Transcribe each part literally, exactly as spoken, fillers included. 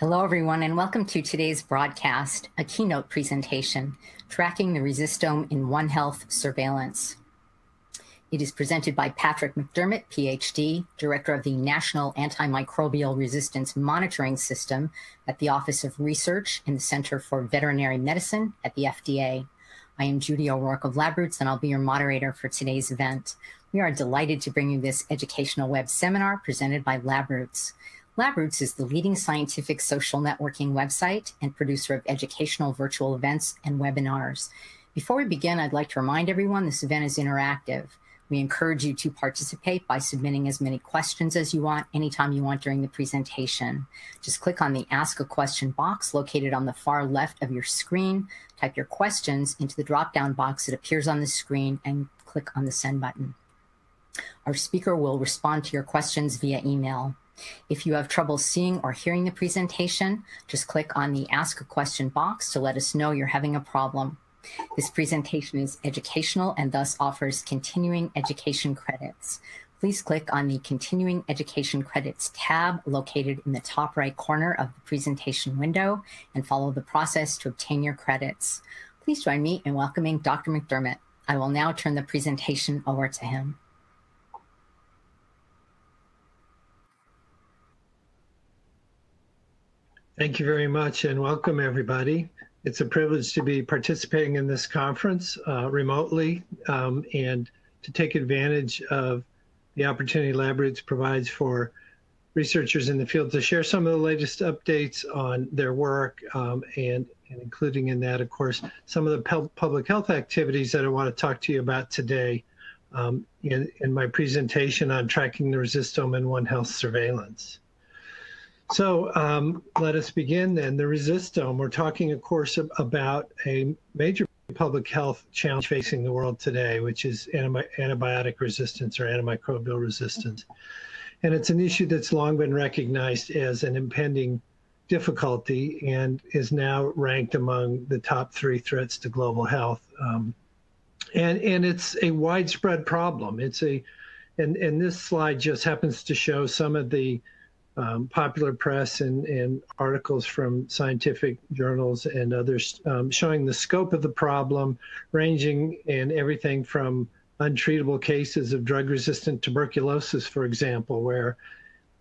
Hello, everyone, and welcome to today's broadcast, a keynote presentation, Tracking the Resistome in One Health Surveillance. It is presented by Patrick McDermott, P H D, Director of the National Antimicrobial Resistance Monitoring System at the Office of Research in the Center for Veterinary Medicine at the F D A. I am Judy O'Rourke of LabRoots, and I'll be your moderator for today's event. We are delighted to bring you this educational web seminar presented by LabRoots. LabRoots is the leading scientific social networking website and producer of educational virtual events and webinars. Before we begin, I'd like to remind everyone this event is interactive. We encourage you to participate by submitting as many questions as you want anytime you want during the presentation. Just click on the Ask a Question box located on the far left of your screen, type your questions into the drop-down box that appears on the screen, and click on the Send button. Our speaker will respond to your questions via email. If you have trouble seeing or hearing the presentation, just click on the Ask a Question box to let us know you're having a problem. This presentation is educational and thus offers continuing education credits. Please click on the Continuing Education Credits tab located in the top right corner of the presentation window and follow the process to obtain your credits. Please join me in welcoming Doctor McDermott. I will now turn the presentation over to him. Thank you very much and welcome everybody. It's a privilege to be participating in this conference uh, remotely um, and to take advantage of the opportunity LabRoots provides for researchers in the field to share some of the latest updates on their work um, and, and including in that, of course, some of the pub public health activities that I want to talk to you about today um, in, in my presentation on tracking the resistome in One Health surveillance. So um, let us begin then. The resistome. We're talking, of course, about a major public health challenge facing the world today, which is antibi antibiotic resistance or antimicrobial resistance. And it's an issue that's long been recognized as an impending difficulty and is now ranked among the top three threats to global health. Um, and, and it's a widespread problem. It's a, and, and this slide just happens to show some of the Um, popular press and, and articles from scientific journals and others um, showing the scope of the problem, ranging in everything from untreatable cases of drug-resistant tuberculosis, for example, where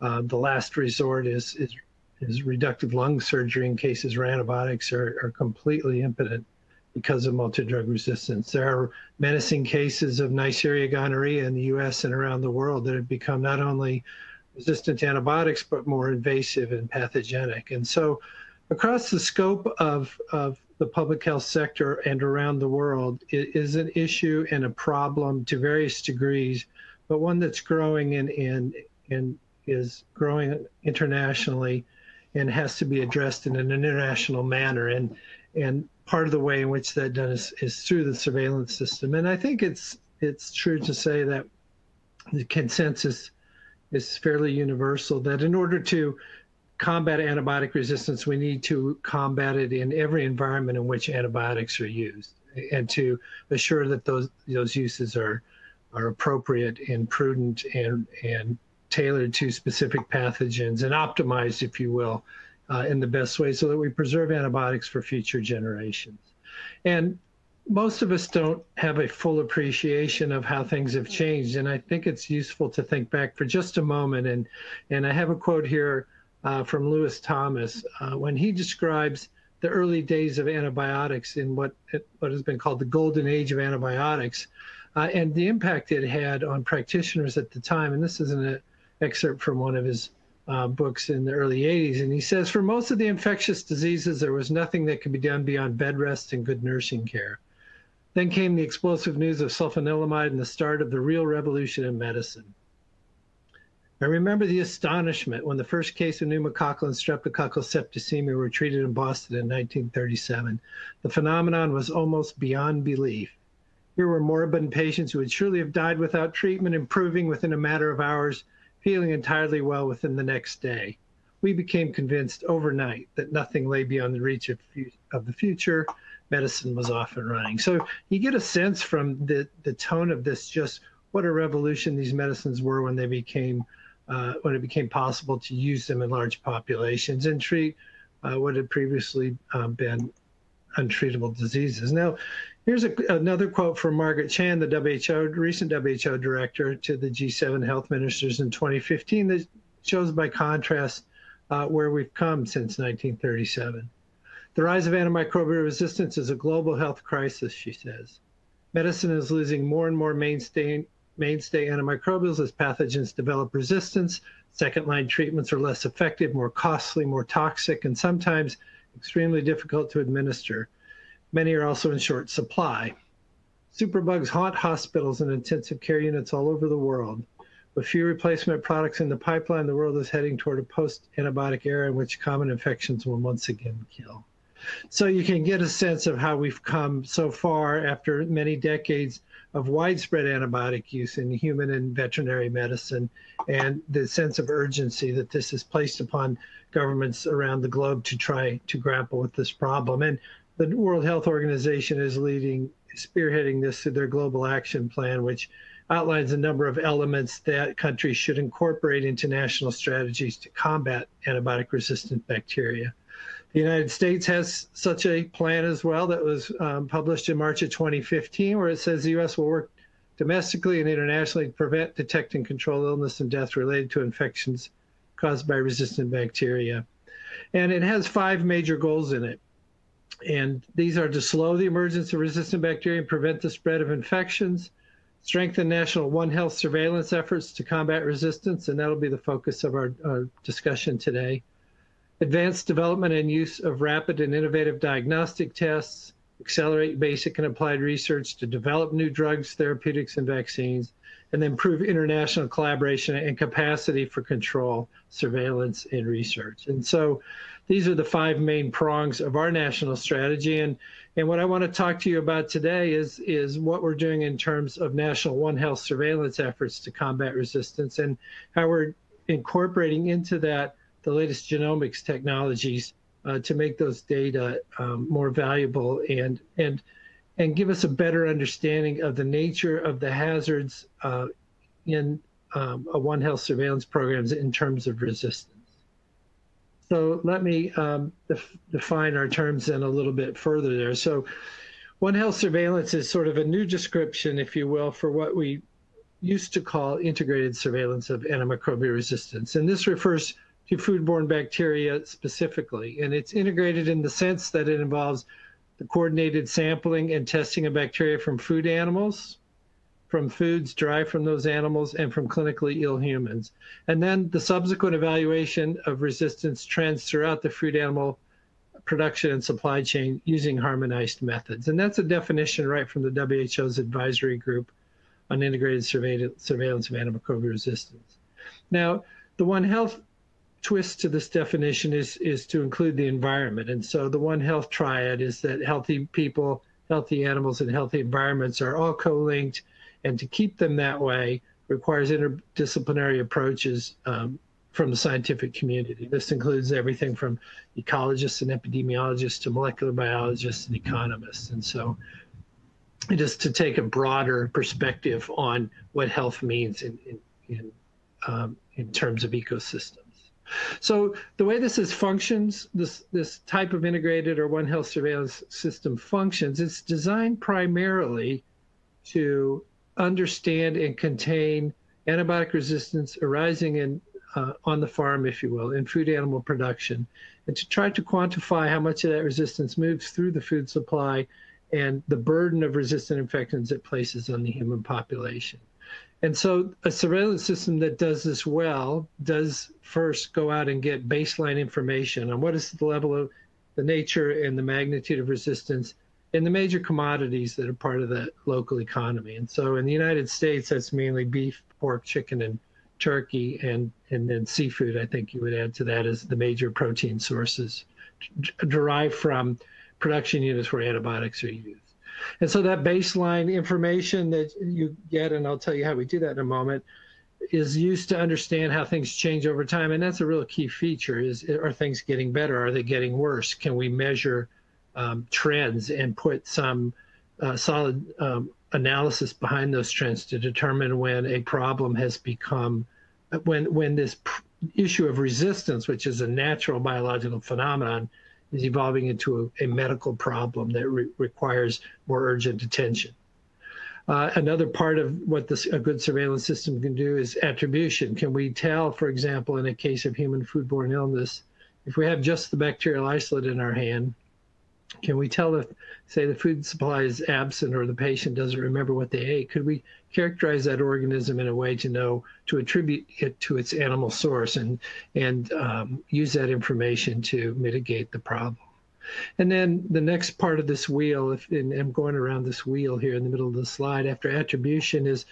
uh, the last resort is, is, is reductive lung surgery in cases where antibiotics are, are completely impotent because of multi-drug resistance. There are menacing cases of Neisseria gonorrhea in the U S and around the world that have become not only resistant to antibiotics, but more invasive and pathogenic. And so across the scope of, of the public health sector and around the world, it is an issue and a problem to various degrees, but one that's growing and, and, and is growing internationally and has to be addressed in an international manner. And, and part of the way in which that's done is, is through the surveillance system. And I think it's, it's true to say that the consensus is fairly universal that in order to combat antibiotic resistance, we need to combat it in every environment in which antibiotics are used and to assure that those those uses are are appropriate and prudent and, and tailored to specific pathogens and optimized, if you will, uh, in the best way so that we preserve antibiotics for future generations. And most of us don't have a full appreciation of how things have changed, and I think it's useful to think back for just a moment. And, and I have a quote here uh, from Lewis Thomas uh, when he describes the early days of antibiotics in what, what has been called the golden age of antibiotics uh, and the impact it had on practitioners at the time. And this is an excerpt from one of his Uh, books in the early eighties, and he says, for most of the infectious diseases, there was nothing that could be done beyond bed rest and good nursing care. Then came the explosive news of sulfanilamide and the start of the real revolution in medicine. I remember the astonishment when the first case of pneumococcal and streptococcal septicemia were treated in Boston in nineteen thirty-seven. The phenomenon was almost beyond belief. Here were moribund patients who would surely have died without treatment, improving within a matter of hours, feeling entirely well within the next day. We became convinced overnight that nothing lay beyond the reach of, of the future. Medicine was off and running. So you get a sense from the, the tone of this, just what a revolution these medicines were when they became uh, when it became possible to use them in large populations and treat uh, what had previously um, been untreatable diseases. Now, here's a, another quote from Margaret Chan, the W H O, recent W H O director, to the G seven health ministers in twenty fifteen that shows by contrast uh, where we've come since nineteen thirty-seven. The rise of antimicrobial resistance is a global health crisis, she says. Medicine is losing more and more mainstay, mainstay antimicrobials as pathogens develop resistance. Second-line treatments are less effective, more costly, more toxic, and sometimes extremely difficult to administer. Many are also in short supply. Superbugs haunt hospitals and intensive care units all over the world. With few replacement products in the pipeline, the world is heading toward a post-antibiotic era in which common infections will once again kill. So you can get a sense of how we've come so far after many decades of widespread antibiotic use in human and veterinary medicine, and the sense of urgency that this is placed upon governments around the globe to try to grapple with this problem. And the World Health Organization is leading, spearheading this through their Global Action Plan, which outlines a number of elements that countries should incorporate into national strategies to combat antibiotic-resistant bacteria. The United States has such a plan as well that was um, published in March of twenty fifteen, where it says the U S will work domestically and internationally to prevent, detect, and control illness and death related to infections caused by resistant bacteria. And it has five major goals in it. And these are to slow the emergence of resistant bacteria and prevent the spread of infections, strengthen national One Health surveillance efforts to combat resistance, and that'll be the focus of our, our discussion today. Advance development and use of rapid and innovative diagnostic tests, accelerate basic and applied research to develop new drugs, therapeutics, and vaccines, and improve international collaboration and capacity for control, surveillance, and research. And so these are the five main prongs of our national strategy. And, and what I want to talk to you about today is, is what we're doing in terms of national One Health surveillance efforts to combat resistance and how we're incorporating into that the latest genomics technologies uh, to make those data um, more valuable and, and, and give us a better understanding of the nature of the hazards uh, in um, a One Health surveillance programs in terms of resistance. So let me um, def define our terms then a little bit further there. So One Health surveillance is sort of a new description, if you will, for what we used to call integrated surveillance of antimicrobial resistance. And this refers to foodborne bacteria specifically. And it's integrated in the sense that it involves the coordinated sampling and testing of bacteria from food animals, from foods derived from those animals, and from clinically ill humans. And then the subsequent evaluation of resistance trends throughout the food animal production and supply chain using harmonized methods. And that's a definition right from the W H O's advisory group on integrated surveillance of antimicrobial resistance. Now, the One Health twist to this definition is, is to include the environment. And so the One Health triad is that healthy people, healthy animals, and healthy environments are all co-linked, and to keep them that way requires interdisciplinary approaches um, from the scientific community. This includes everything from ecologists and epidemiologists to molecular biologists and economists. And so it is to take a broader perspective on what health means in, in, in, um, in terms of ecosystems. So the way this is functions, this, this type of integrated or One Health surveillance system functions, it's designed primarily to understand and contain antibiotic resistance arising in, uh, on the farm, if you will, in food animal production, and to try to quantify how much of that resistance moves through the food supply and the burden of resistant infections it places on the human population. And so a surveillance system that does this well does first go out and get baseline information on what is the level of the nature and the magnitude of resistance in the major commodities that are part of the local economy. And so in the United States, that's mainly beef, pork, chicken, and turkey, and, and then seafood, I think you would add to that, as the major protein sources derived from production units where antibiotics are used. And so that baseline information that you get, and I'll tell you how we do that in a moment, is used to understand how things change over time. And that's a real key feature is, are things getting better? Are they getting worse? Can we measure um, trends and put some uh, solid um, analysis behind those trends to determine when a problem has become when when this pr issue of resistance, which is a natural biological phenomenon, is evolving into a, a medical problem that re requires more urgent attention. Uh, another part of what this, a good surveillance system can do is attribution. Can we tell, for example, in a case of human foodborne illness, if we have just the bacterial isolate in our hand, can we tell if, say, the food supply is absent or the patient doesn't remember what they ate? Could we characterize that organism in a way to know, to attribute it to its animal source and, and um, use that information to mitigate the problem? And then the next part of this wheel, if, and I'm going around this wheel here in the middle of the slide, after attribution is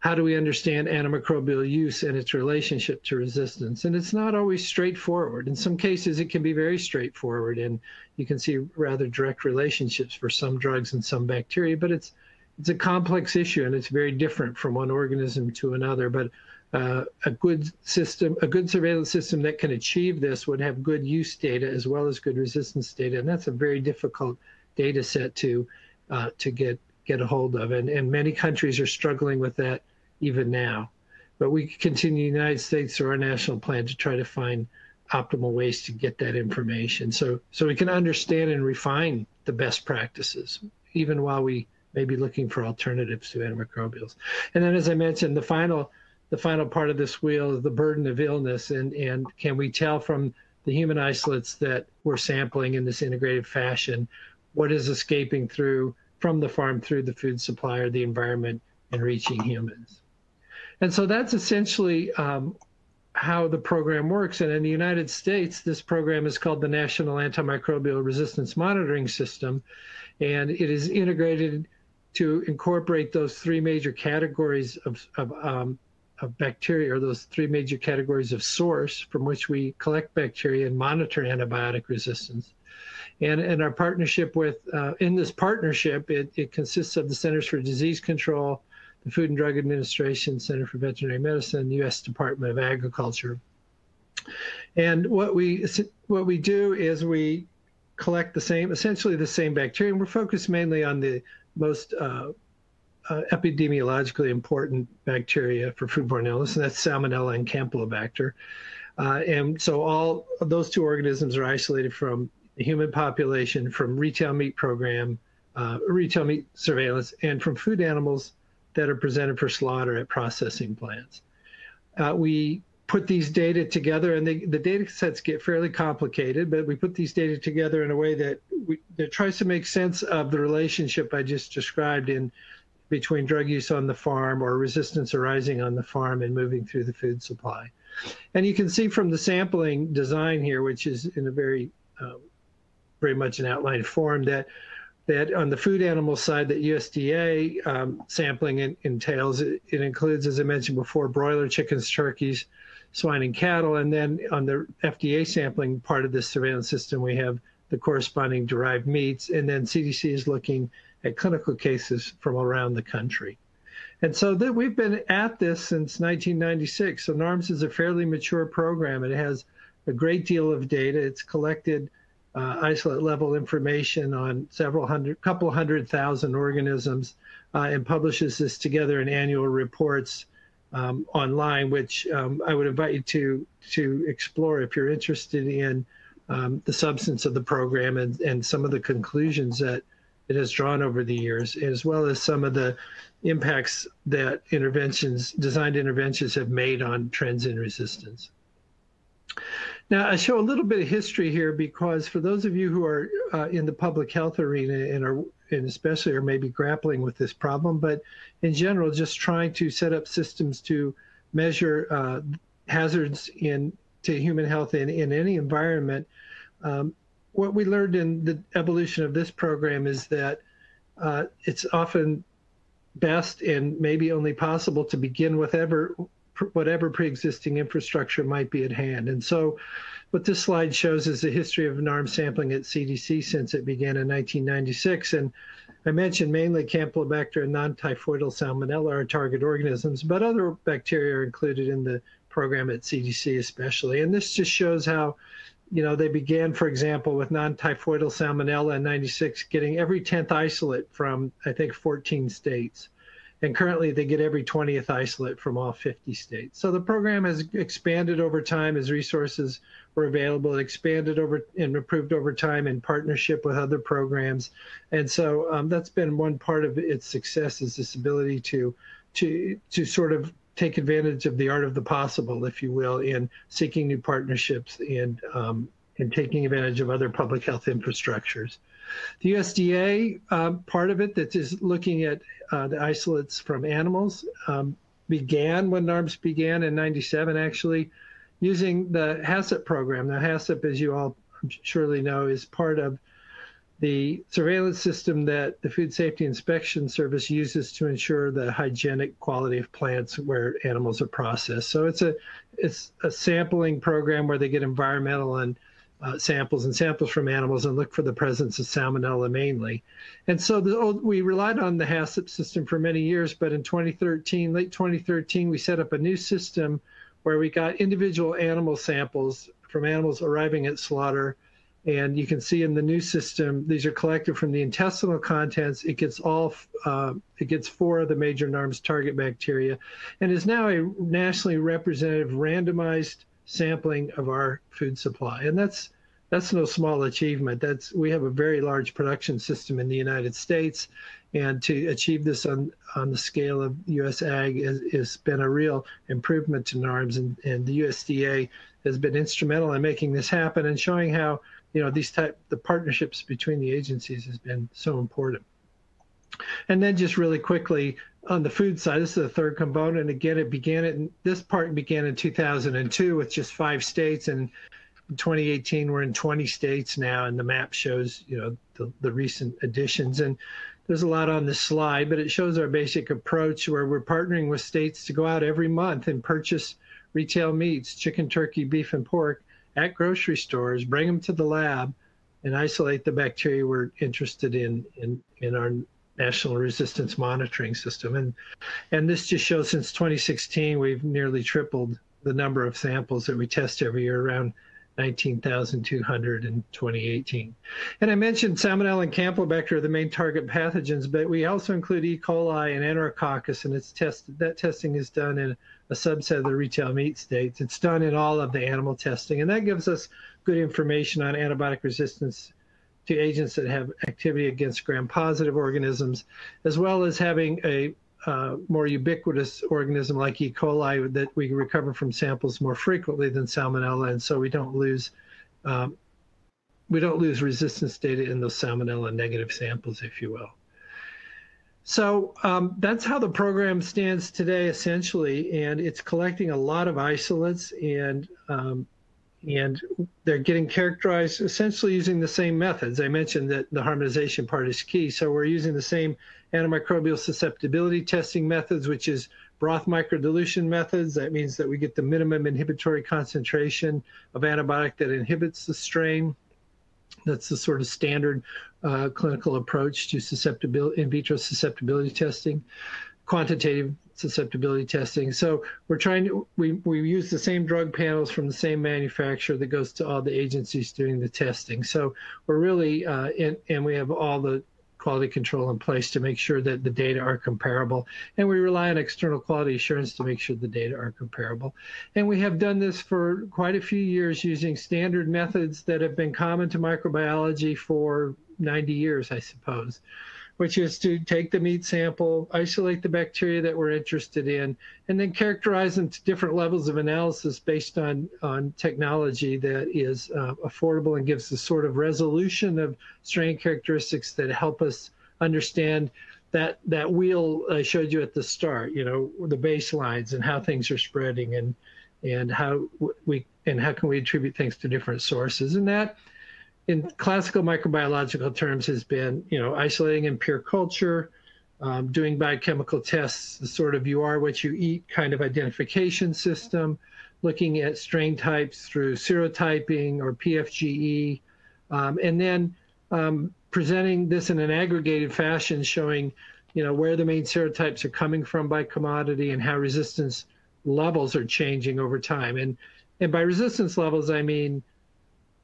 how do we understand antimicrobial use and its relationship to resistance? And it's not always straightforward. In some cases, it can be very straightforward, and you can see rather direct relationships for some drugs and some bacteria, but it's, it's a complex issue, and it's very different from one organism to another. But uh, a good system, a good surveillance system that can achieve this would have good use data as well as good resistance data, and that's a very difficult data set to, uh, to get get a hold of, and, and many countries are struggling with that even now. But we continue in the United States through our national plan to try to find optimal ways to get that information so, so we can understand and refine the best practices, even while we may be looking for alternatives to antimicrobials. And then, as I mentioned, the final, the final part of this wheel is the burden of illness, and, and can we tell from the human isolates that we're sampling in this integrated fashion what is escaping through from the farm through the food supply or the environment and reaching humans. And so that's essentially um, how the program works. And in the United States, this program is called the National Antimicrobial Resistance Monitoring System. And it is integrated to incorporate those three major categories of, of, um, of bacteria, or those three major categories of source from which we collect bacteria and monitor antibiotic resistance. And, and our partnership with, uh, in this partnership, it, it consists of the Centers for Disease Control, the Food and Drug Administration, Center for Veterinary Medicine, the U S Department of Agriculture. And what we, what we do is we collect the same, essentially the same bacteria, and we're focused mainly on the most uh, uh, epidemiologically important bacteria for foodborne illness, and that's Salmonella and Campylobacter. Uh, and so all of those two organisms are isolated from the human population, from retail meat program, uh, retail meat surveillance, and from food animals that are presented for slaughter at processing plants. Uh, we put these data together, and they, the data sets get fairly complicated, but we put these data together in a way that, we, that tries to make sense of the relationship I just described in between drug use on the farm or resistance arising on the farm and moving through the food supply. And you can see from the sampling design here, which is in a very, uh, very much an outlined form, that that on the food animal side that U S D A um, sampling in, entails, it, it includes, as I mentioned before, broiler, chickens, turkeys, swine, and cattle. And then on the F D A sampling part of this surveillance system, we have the corresponding derived meats. And then C D C is looking at clinical cases from around the country. And so that we've been at this since nineteen ninety-six. So NARMS is a fairly mature program. It has a great deal of data. It's collected Uh, isolate level information on several hundred, couple hundred thousand organisms, uh, and publishes this together in annual reports um, online, which um, I would invite you to to explore if you're interested in um, the substance of the program and, and some of the conclusions that it has drawn over the years, as well as some of the impacts that interventions, designed interventions have made on trends in resistance. Now, I show a little bit of history here because for those of you who are uh, in the public health arena and are, and especially are maybe grappling with this problem, but in general, just trying to set up systems to measure uh, hazards in to human health in, in any environment, um, what we learned in the evolution of this program is that uh, it's often best and maybe only possible to begin with ever whatever pre-existing infrastructure might be at hand. And so what this slide shows is the history of NARM sampling at C D C since it began in nineteen ninety-six. And I mentioned mainly Campylobacter and non-typhoidal Salmonella are target organisms, but other bacteria are included in the program at C D C especially. And this just shows how, you know, they began, for example, with non-typhoidal Salmonella in ninety-six, getting every tenth isolate from, I think, fourteen states. And currently they get every twentieth isolate from all fifty states. So the program has expanded over time as resources were available. It expanded over and improved over time in partnership with other programs. And so um, that's been one part of its success, is this ability to, to, to sort of take advantage of the art of the possible, if you will, in seeking new partnerships and, um, and taking advantage of other public health infrastructures. The U S D A, um, part of it that is looking at uh, the isolates from animals, um, began when NARMS began in ninety-seven, actually, using the HACCP program. Now, HACCP, as you all surely know, is part of the surveillance system that the Food Safety Inspection Service uses to ensure the hygienic quality of plants where animals are processed. So it's a, it's a sampling program where they get environmental and Uh, samples and samples from animals and look for the presence of salmonella mainly. And so the old, we relied on the HACCP system for many years, but in twenty thirteen, late twenty thirteen, we set up a new system where we got individual animal samples from animals arriving at slaughter. And you can see in the new system, these are collected from the intestinal contents. It gets all, uh, it gets four of the major NARMS target bacteria and is now a nationally representative randomized sampling of our food supply. And that's that's no small achievement. That's we have a very large production system in the United States, and to achieve this on on the scale of U S ag is, is been a real improvement to NARMS, and, and the U S D A has been instrumental in making this happen and showing how, you know, these type the partnerships between the agencies has been so important. And then just really quickly, on the food side, this is the third component. Again, it began in, this part began in two thousand two with just five states, and in twenty eighteen we're in twenty states now, and the map shows, you know, the, the recent additions. And there's a lot on this slide, but it shows our basic approach where we're partnering with states to go out every month and purchase retail meats, chicken, turkey, beef, and pork at grocery stores, bring them to the lab, and isolate the bacteria we're interested in in, in our National Resistance Monitoring System. And and this just shows since twenty sixteen, we've nearly tripled the number of samples that we test every year, around nineteen thousand two hundred in twenty eighteen. And I mentioned Salmonella and Campylobacter are the main target pathogens, but we also include E. coli and Enterococcus, and it's tested, that testing is done in a subset of the retail meat states. It's done in all of the animal testing, and that gives us good information on antibiotic resistance to agents that have activity against gram-positive organisms, as well as having a uh, more ubiquitous organism like E. coli that we recover from samples more frequently than Salmonella, and so we don't lose um, we don't lose resistance data in those Salmonella-negative samples, if you will. So um, that's how the program stands today, essentially, and it's collecting a lot of isolates and. Um, And they're getting characterized essentially using the same methods. I mentioned that the harmonization part is key. So we're using the same antimicrobial susceptibility testing methods, which is broth microdilution methods. That means that we get the minimum inhibitory concentration of antibiotic that inhibits the strain. That's the sort of standard uh, clinical approach to susceptibility, in vitro susceptibility testing, quantitative susceptibility testing. So we're trying to, we, we use the same drug panels from the same manufacturer that goes to all the agencies doing the testing. So we're really, uh, in, and we have all the quality control in place to make sure that the data are comparable. And we rely on external quality assurance to make sure the data are comparable. And we have done this for quite a few years using standard methods that have been common to microbiology for ninety years, I suppose, which is to take the meat sample, isolate the bacteria that we're interested in, and then characterize them to different levels of analysis based on, on technology that is uh, affordable and gives the sort of resolution of strain characteristics that help us understand that, that wheel I showed you at the start, you know, the baselines and how things are spreading and, and, how, we, and how can we attribute things to different sources. And that, in classical microbiological terms, has been, you know, isolating in pure culture, um, doing biochemical tests, the sort of you are what you eat kind of identification system, looking at strain types through serotyping or P F G E, um, and then um, presenting this in an aggregated fashion, showing, you know, where the main serotypes are coming from by commodity and how resistance levels are changing over time. And, and by resistance levels, I mean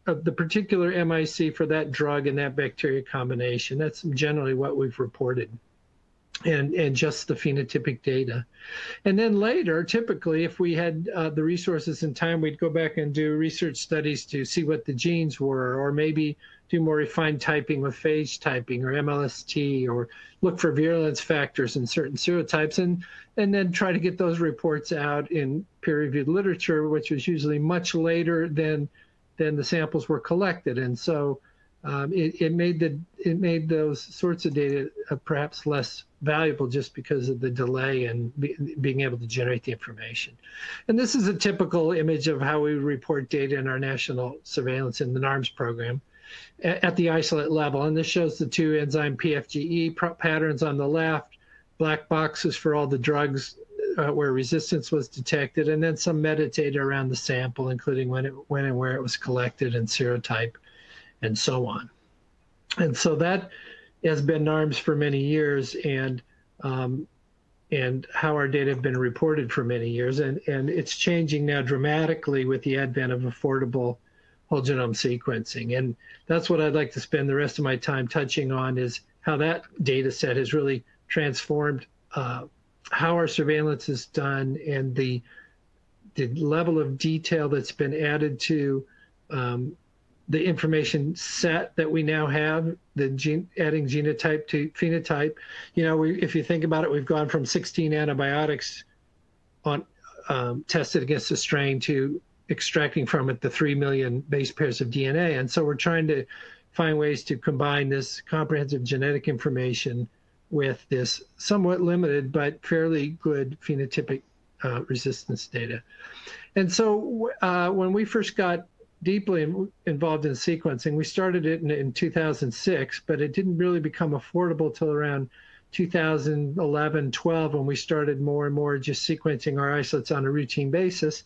of the particular M I C for that drug and that bacteria combination. That's generally what we've reported. and, and just the phenotypic data. And then later, typically, if we had uh, the resources and time, we'd go back and do research studies to see what the genes were, or maybe do more refined typing with phage typing or M L S T, or look for virulence factors in certain serotypes, and, and then try to get those reports out in peer-reviewed literature, which was usually much later than, than the samples were collected. And so um, it, it, made the, it made those sorts of data uh, perhaps less valuable just because of the delay in be, being able to generate the information. And this is a typical image of how we report data in our national surveillance in the NARMS program at the isolate level. And this shows the two enzyme P F G E patterns on the left, black boxes for all the drugs uh, where resistance was detected, and then some metadata around the sample, including when, it, when and where it was collected and serotype and so on. And so that has been NARMS for many years, and, um, and how our data have been reported for many years. And, and it's changing now dramatically with the advent of affordable whole genome sequencing. And that's what I'd like to spend the rest of my time touching on, is how that data set has really transformed uh, how our surveillance is done, and the, the level of detail that's been added to um, the information set that we now have, the gene, adding genotype to phenotype. You know, we, if you think about it, we've gone from sixteen antibiotics on um, tested against a strain to extracting from it the three million base pairs of D N A. And so we're trying to find ways to combine this comprehensive genetic information with this somewhat limited but fairly good phenotypic uh, resistance data. And so uh, when we first got deeply in, involved in sequencing, we started it in, in two thousand six, but it didn't really become affordable till around two thousand eleven, twelve, when we started more and more just sequencing our isolates on a routine basis.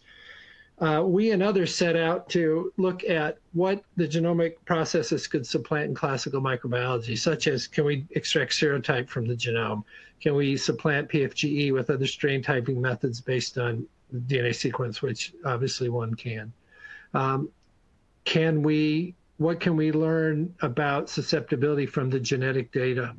Uh, we and others set out to look at what the genomic processes could supplant in classical microbiology, such as, can we extract serotype from the genome? Can we supplant P F G E with other strain typing methods based on D N A sequence, which obviously one can? Um, can we, what can we learn about susceptibility from the genetic data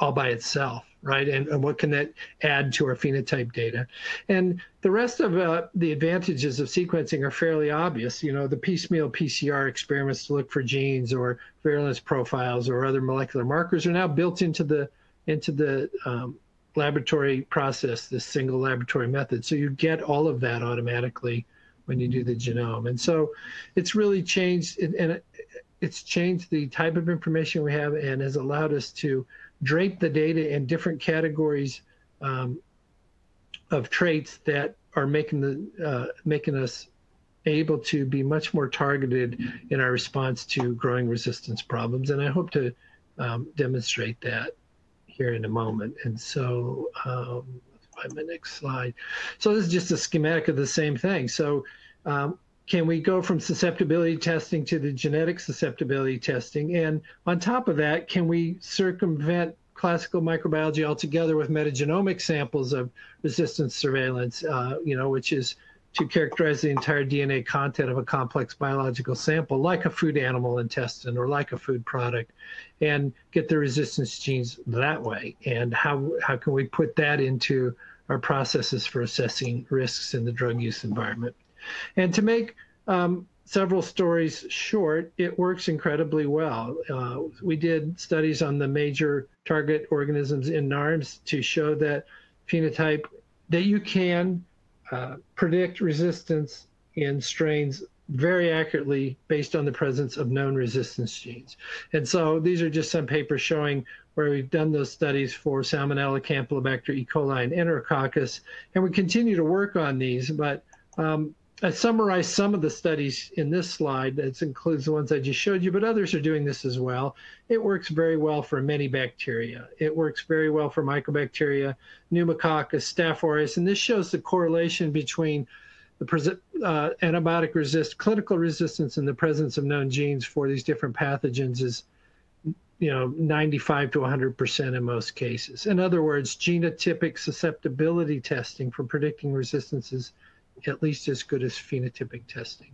all by itself, right? And, and what can that add to our phenotype data? And the rest of uh, the advantages of sequencing are fairly obvious. You know, the piecemeal P C R experiments to look for genes or virulence profiles or other molecular markers are now built into the, into the um, laboratory process, this single laboratory method. So you get all of that automatically when you do the genome. And so it's really changed, and it, it's changed the type of information we have, and has allowed us to drape the data in different categories um, of traits that are making the uh, making us able to be much more targeted in our response to growing resistance problems. And I hope to um, demonstrate that here in a moment. And so um, let's find my next slide. So this is just a schematic of the same thing. So um, can we go from susceptibility testing to the genetic susceptibility testing? And on top of that, can we circumvent classical microbiology altogether with metagenomic samples of resistance surveillance, uh, you know, which is to characterize the entire D N A content of a complex biological sample, like a food animal intestine or like a food product, and get the resistance genes that way? And how, how can we put that into our processes for assessing risks in the drug use environment? And to make um, several stories short, it works incredibly well. Uh, we did studies on the major target organisms in NARMS to show that phenotype, that you can uh, predict resistance in strains very accurately based on the presence of known resistance genes. And so these are just some papers showing where we've done those studies for Salmonella, Campylobacter, E. coli, and Enterococcus. And we continue to work on these, but um, I summarized some of the studies in this slide. That includes the ones I just showed you, but others are doing this as well. It works very well for many bacteria. It works very well for Mycobacteria, Pneumococcus, Staph aureus, and this shows the correlation between the uh, antibiotic resist, clinical resistance, and the presence of known genes for these different pathogens is, you know, ninety-five to one hundred percent in most cases. In other words, genotypic susceptibility testing for predicting resistances at least as good as phenotypic testing.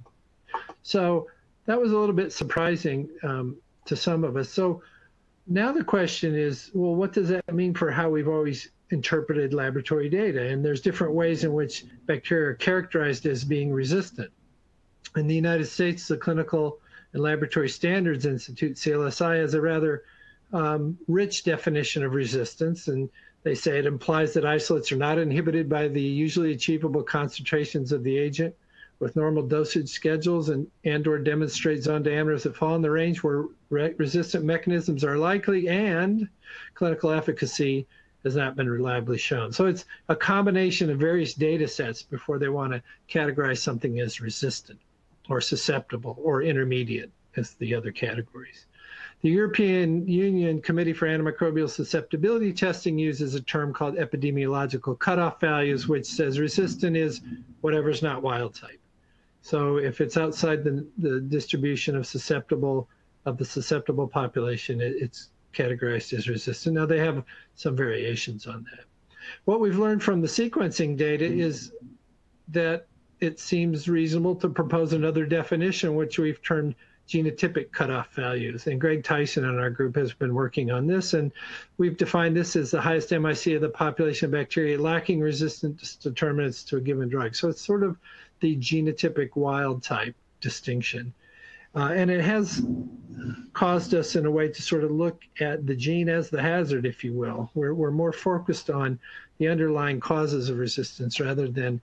So that was a little bit surprising um, to some of us. So now the question is, well, what does that mean for how we've always interpreted laboratory data? And there's different ways in which bacteria are characterized as being resistant. In the United States, the Clinical and Laboratory Standards Institute, C L S I, has a rather um, rich definition of resistance, and they say it implies that isolates are not inhibited by the usually achievable concentrations of the agent with normal dosage schedules and, and or demonstrate zone diameters that fall in the range where re resistant mechanisms are likely, and clinical efficacy has not been reliably shown. So it's a combination of various data sets before they want to categorize something as resistant or susceptible or intermediate as the other categories. The European Union Committee for Antimicrobial Susceptibility Testing uses a term called epidemiological cutoff values, which says resistant is whatever's not wild type. So if it's outside the, the distribution of susceptible of the susceptible population, it, it's categorized as resistant. Now, they have some variations on that. What we've learned from the sequencing data is that it seems reasonable to propose another definition, which we've termed genotypic cutoff values. And Greg Tyson in our group has been working on this, and we've defined this as the highest M I C of the population of bacteria lacking resistance determinants to a given drug. So it's sort of the genotypic wild type distinction. Uh, and it has caused us in a way to sort of look at the gene as the hazard, if you will. We're, we're more focused on the underlying causes of resistance rather than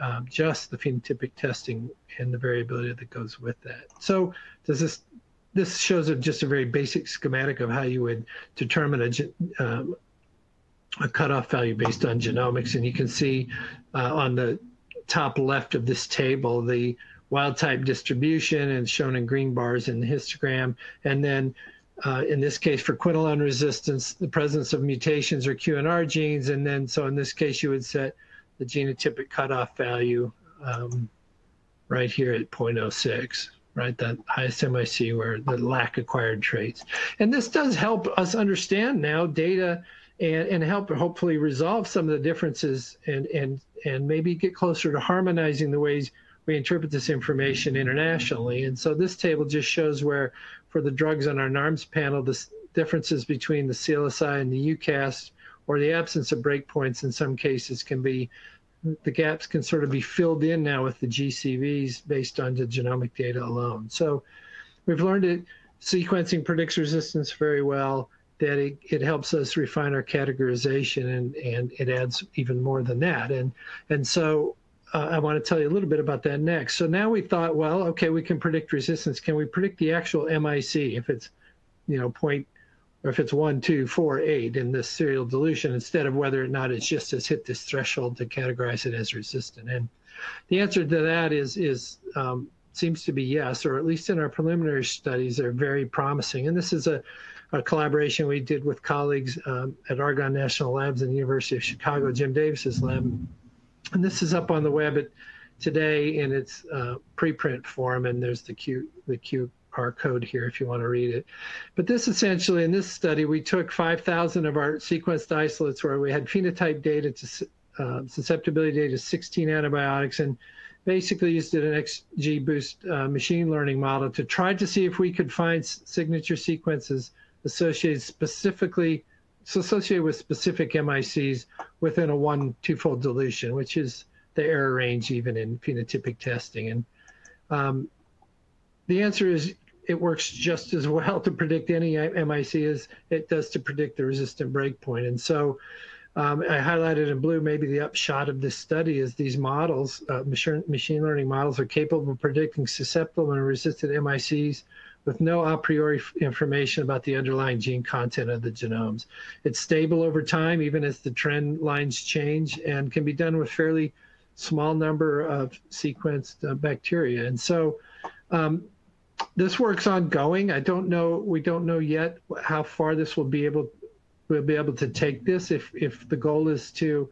um, just the phenotypic testing and the variability that goes with that. So does this, this shows a, just a very basic schematic of how you would determine a, um, a cutoff value based on genomics. And you can see uh, on the top left of this table, the wild type distribution, and shown in green bars in the histogram. And then uh, in this case for quinolone resistance, the presence of mutations or Q N R genes. And then, so in this case, you would set the genotypic cutoff value um, right here at zero point zero six, right? That highest M I C where the lack acquired traits. And this does help us understand now data and, and help hopefully resolve some of the differences and, and, and maybe get closer to harmonizing the ways we interpret this information internationally. And so this table just shows where, for the drugs on our NARMS panel, the differences between the C L S I and the UCAS, or the absence of breakpoints in some cases, can be, the gaps can sort of be filled in now with the G C Vs based on the genomic data alone. So we've learned that sequencing predicts resistance very well, that it, it helps us refine our categorization, and, and it adds even more than that. And, and so Uh, I want to tell you a little bit about that next. So now we thought, well, okay, we can predict resistance. Can we predict the actual M I C if it's, you know, point, or if it's one, two, four, eight in this serial dilution, instead of whether or not it's just has hit this threshold to categorize it as resistant? And the answer to that is is um, seems to be yes, or at least in our preliminary studies, they're very promising. And this is a, a collaboration we did with colleagues um, at Argonne National Labs and the University of Chicago, Jim Davis's lab. And this is up on the web today in its uh, preprint form, and there's the Q, the Q R code here if you want to read it. But this essentially, in this study, we took five thousand of our sequenced isolates where we had phenotype data, to uh, susceptibility data to sixteen antibiotics, and basically used an XGBoost uh, machine learning model to try to see if we could find signature sequences associated specifically So associated with specific M I Cs within a one twofold dilution, which is the error range even in phenotypic testing. And um, the answer is it works just as well to predict any M I C as it does to predict the resistant breakpoint. And so um, I highlighted in blue, maybe the upshot of this study is these models, uh, machine learning models, are capable of predicting susceptible and resistant M I Cs with no a priori information about the underlying gene content of the genomes. It's stable over time, even as the trend lines change, and can be done with fairly small number of sequenced uh, bacteria. And so um, this work's ongoing. I don't know, we don't know yet how far this will be able, we'll be able to take this if, if the goal is to,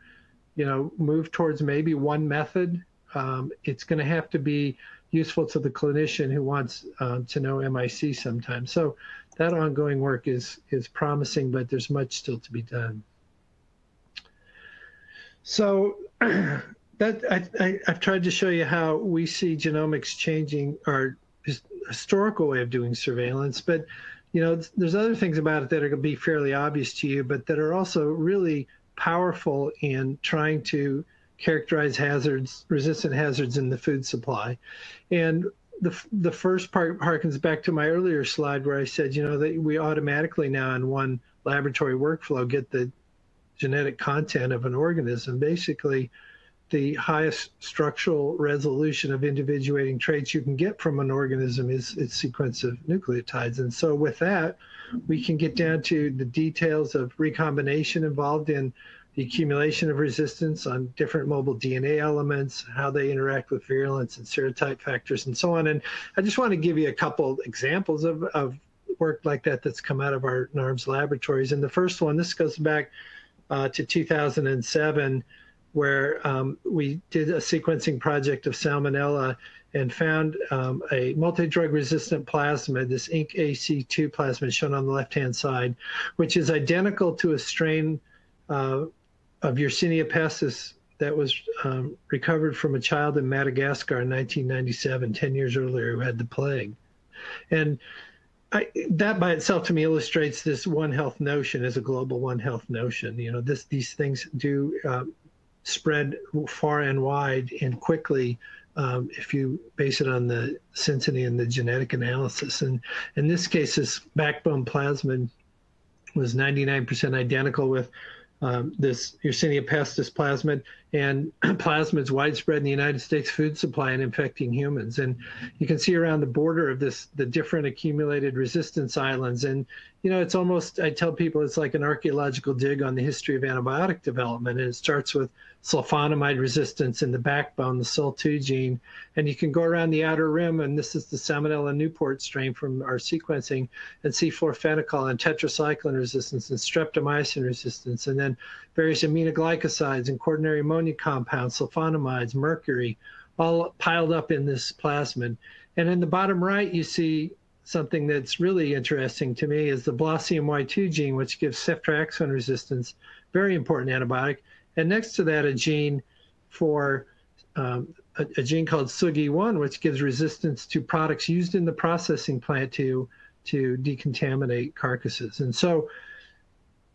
you know, move towards maybe one method. Um, it's gonna have to be useful to the clinician who wants uh, to know M I C sometimes. So that ongoing work is, is promising, but there's much still to be done. So that I, I, I've tried to show you how we see genomics changing our historical way of doing surveillance, but you know, there's other things about it that are going to be fairly obvious to you, but that are also really powerful in trying to characterize hazards, resistant hazards in the food supply. And the, the first part harkens back to my earlier slide where I said, you know, that we automatically now in one laboratory workflow get the genetic content of an organism. Basically, the highest structural resolution of individuating traits you can get from an organism is its sequence of nucleotides. And so with that, we can get down to the details of recombination involved in the accumulation of resistance on different mobile D N A elements, how they interact with virulence and serotype factors, and so on. And I just want to give you a couple examples of, of work like that that's come out of our NARMS laboratories. And the first one, this goes back uh, to two thousand seven, where um, we did a sequencing project of Salmonella and found um, a multi-drug resistant plasmid, this Inc. A C two plasmid shown on the left-hand side, which is identical to a strain uh, of Yersinia pestis that was um, recovered from a child in Madagascar in nineteen ninety-seven, ten years earlier, who had the plague. And I, that by itself to me illustrates this One Health notion as a global One Health notion. You know, this, these things do uh, spread far and wide and quickly um, if you base it on the synchrony and the genetic analysis. And in this case, this backbone plasmid was ninety-nine percent identical with um, this Yersinia pestis plasmid, and plasmids widespread in the United States food supply and infecting humans. And you can see around the border of this, the different accumulated resistance islands. And, you know, it's almost, I tell people, it's like an archaeological dig on the history of antibiotic development. And it starts with sulfonamide resistance in the backbone, the S U L two gene. And you can go around the outer rim, and this is the Salmonella Newport strain from our sequencing, and see fluorphenicol and tetracycline resistance and streptomycin resistance, and then various aminoglycosides and quaternary ammonia compounds, sulfonamides, mercury, all piled up in this plasmid. And in the bottom right, you see something that's really interesting to me is the blaoxy two gene, which gives ceftriaxone resistance, very important antibiotic. And next to that, a gene for um, a, a gene called S U G I one, which gives resistance to products used in the processing plant to, to decontaminate carcasses. And so,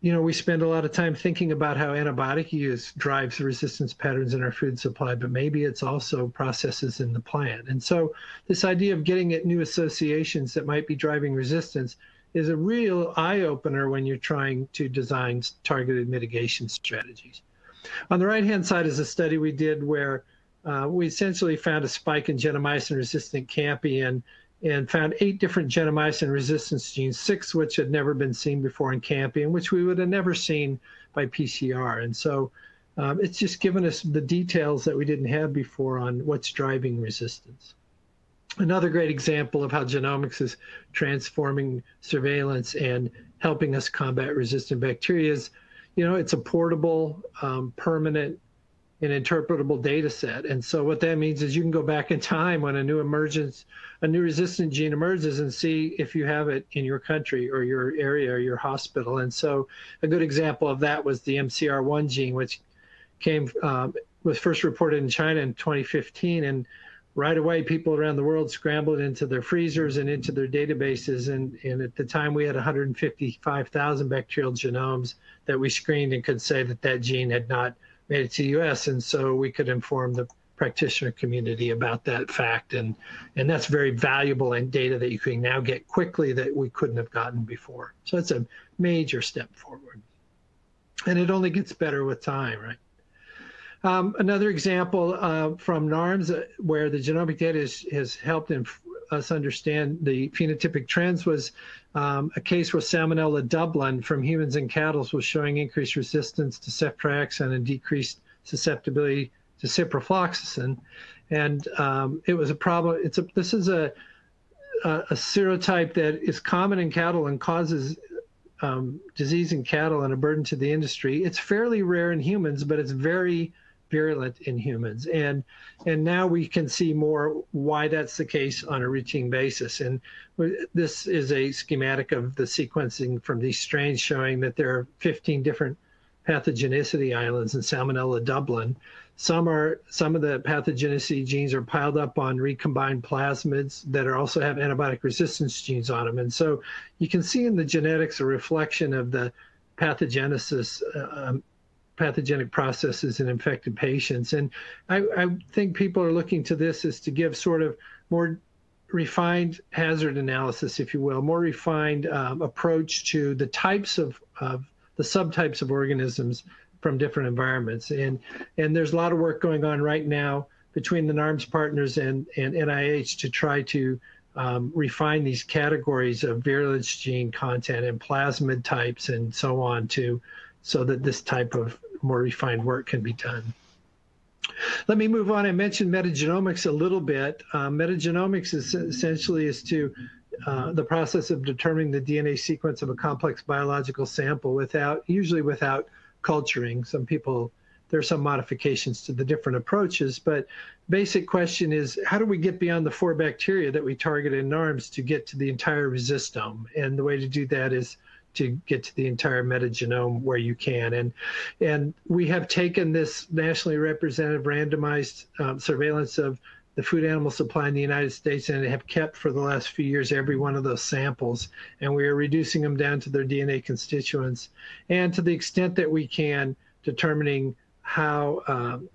you know, we spend a lot of time thinking about how antibiotic use drives the resistance patterns in our food supply, but maybe it's also processes in the plant. And so this idea of getting at new associations that might be driving resistance is a real eye-opener when you're trying to design targeted mitigation strategies. On the right-hand side is a study we did where uh, we essentially found a spike in genomycin-resistant Campy and, and found eight different genomycin resistance genes, six which had never been seen before in Campy and which we would have never seen by P C R. And so um, it's just given us the details that we didn't have before on what's driving resistance. Another great example of how genomics is transforming surveillance and helping us combat resistant bacteria is, you know, it's a portable, um, permanent, and interpretable data set. And so what that means is you can go back in time when a new emergence, a new resistant gene emerges and see if you have it in your country or your area or your hospital. And so a good example of that was the M C R one gene, which came, um, was first reported in China in twenty fifteen. And right away, people around the world scrambled into their freezers and into their databases. And, and at the time, we had one hundred fifty-five thousand bacterial genomes that we screened and could say that that gene had not made it to the U S. And so we could inform the practitioner community about that fact. And, and that's very valuable in data that you can now get quickly that we couldn't have gotten before. So that's a major step forward. And it only gets better with time, right? Um, another example uh, from NARMS uh, where the genomic data is, has helped us understand the phenotypic trends was um, a case where Salmonella Dublin from humans and cattle was showing increased resistance to ceftriaxone and decreased susceptibility to ciprofloxacin. And um, it was a problem. It's a, this is a, a, a serotype that is common in cattle and causes um, disease in cattle and a burden to the industry. It's fairly rare in humans, but it's very virulent in humans. And, and now we can see more why that's the case on a routine basis. And this is a schematic of the sequencing from these strains showing that there are fifteen different pathogenicity islands in Salmonella Dublin. Some are some of the pathogenicity genes are piled up on recombined plasmids that are also have antibiotic resistance genes on them. And so you can see in the genetics a reflection of the pathogenesis, uh, um, pathogenic processes in infected patients. And I, I think people are looking to this as to give sort of more refined hazard analysis, if you will, more refined um, approach to the types of, of the subtypes of organisms from different environments. And, and there's a lot of work going on right now between the NARMS partners and, and N I H to try to um, refine these categories of virulence gene content and plasmid types and so on to, so that this type of more refined work can be done. Let me move on. I mentioned metagenomics a little bit. Uh, metagenomics is essentially is to Uh, the process of determining the D N A sequence of a complex biological sample without, usually without culturing. Some people, there are some modifications to the different approaches, but basic question is, how do we get beyond the four bacteria that we target in NARMS to get to the entire resistome? And the way to do that is to get to the entire metagenome where you can. And, and we have taken this nationally representative randomized um, surveillance of the food animal supply in the United States and have kept for the last few years every one of those samples. And we are reducing them down to their D N A constituents. And to the extent that we can, determining how, um,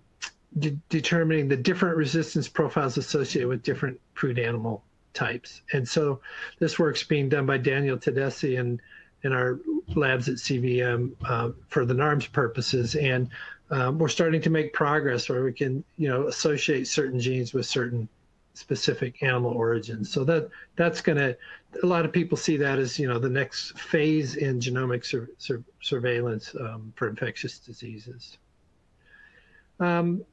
de determining the different resistance profiles associated with different food animal types. And so this work's being done by Daniel Tedeschi and in our labs at C V M uh, for the NARMS purposes. And Um, we're starting to make progress where we can, you know, associate certain genes with certain specific animal origins. So that that's going to, a lot of people see that as, you know, the next phase in genomic sur sur surveillance um, for infectious diseases. Um,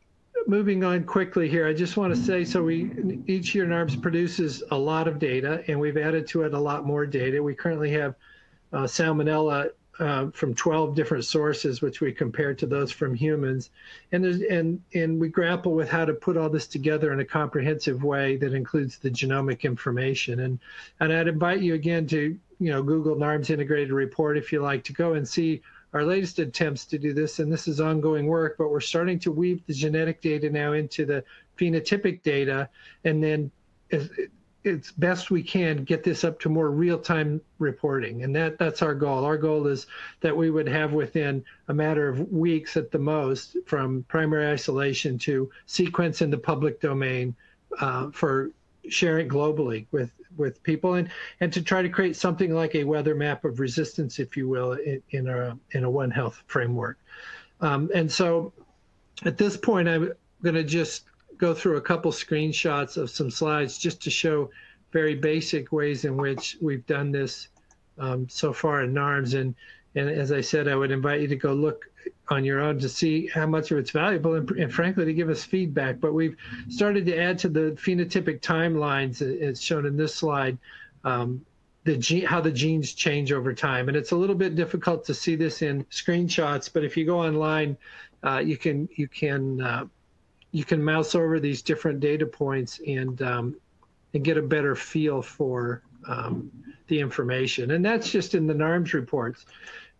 moving on quickly here, I just want to say, so we, each year NARMS produces a lot of data, and we've added to it a lot more data. We currently have uh, Salmonella Uh, from twelve different sources, which we compare to those from humans. And, and, and we grapple with how to put all this together in a comprehensive way that includes the genomic information. And, and I'd invite you again to, you know, Google NARMS Integrated Report if you like to go and see our latest attempts to do this. And this is ongoing work, but we're starting to weave the genetic data now into the phenotypic data. And then as, it's best we can get this up to more real-time reporting. And that, that's our goal. Our goal is that we would have within a matter of weeks at the most from primary isolation to sequence in the public domain uh, for sharing globally with, with people and, and to try to create something like a weather map of resistance, if you will, in, in, a, in a One Health framework. Um, and so at this point, I'm gonna just go through a couple screenshots of some slides just to show very basic ways in which we've done this um, so far in NARMS. And, and as I said, I would invite you to go look on your own to see how much of it's valuable and, and frankly, to give us feedback. But we've started to add to the phenotypic timelines, as shown in this slide, um, the gene, how the genes change over time. And it's a little bit difficult to see this in screenshots, but if you go online, uh, you can, you can uh, you can mouse over these different data points and um, and get a better feel for um, the information. And that's just in the NARMS reports.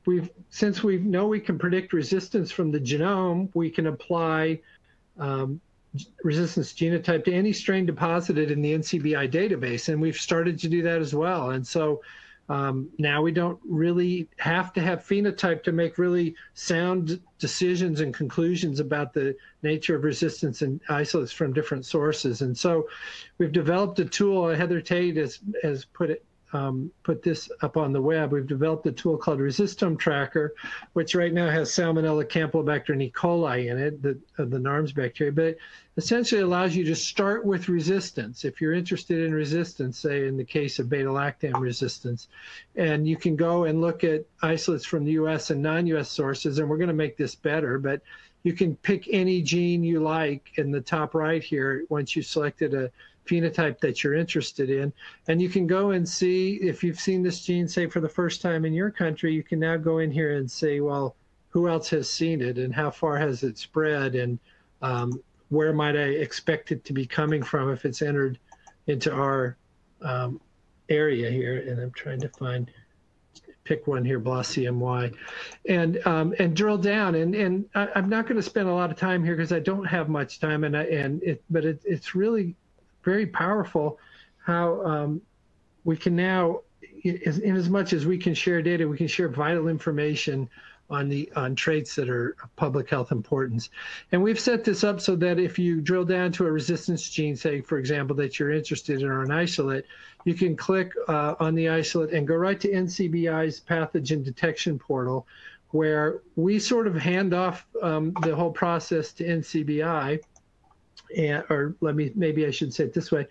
We've since we know we can predict resistance from the genome, we can apply um, resistance genotype to any strain deposited in the N C B I database, and we've started to do that as well. And so um, now we don't really have to have phenotype to make really sound decisions and conclusions about the nature of resistance and isolates from different sources. And so we've developed a tool. Heather Tate has, has put it, um, put this up on the web. We've developed a tool called Resistome Tracker, which right now has Salmonella, Campylobacter, and E. coli in it, the, of the NARMS bacteria, but it essentially allows you to start with resistance. If you're interested in resistance, say in the case of beta-lactam resistance, and you can go and look at isolates from the U S and non-U S sources, and we're going to make this better, but you can pick any gene you like in the top right here once you selected a phenotype that you're interested in. And you can go and see if you've seen this gene, say, for the first time in your country, you can now go in here and say, well, who else has seen it and how far has it spread and um, where might I expect it to be coming from if it's entered into our um, area here. And I'm trying to find pick one here, blaCMY, and um, and drill down. And and I, I'm not going to spend a lot of time here because I don't have much time. And I, and it, but it, it's really very powerful how um, we can now, in as much as we can share data, we can share vital information on the on traits that are of public health importance. And we've set this up so that if you drill down to a resistance gene, say, for example, that you're interested in or an isolate, you can click uh, on the isolate and go right to N C B I's pathogen detection portal, where we sort of hand off um, the whole process to N C B I. And, or let me, maybe I should say it this way.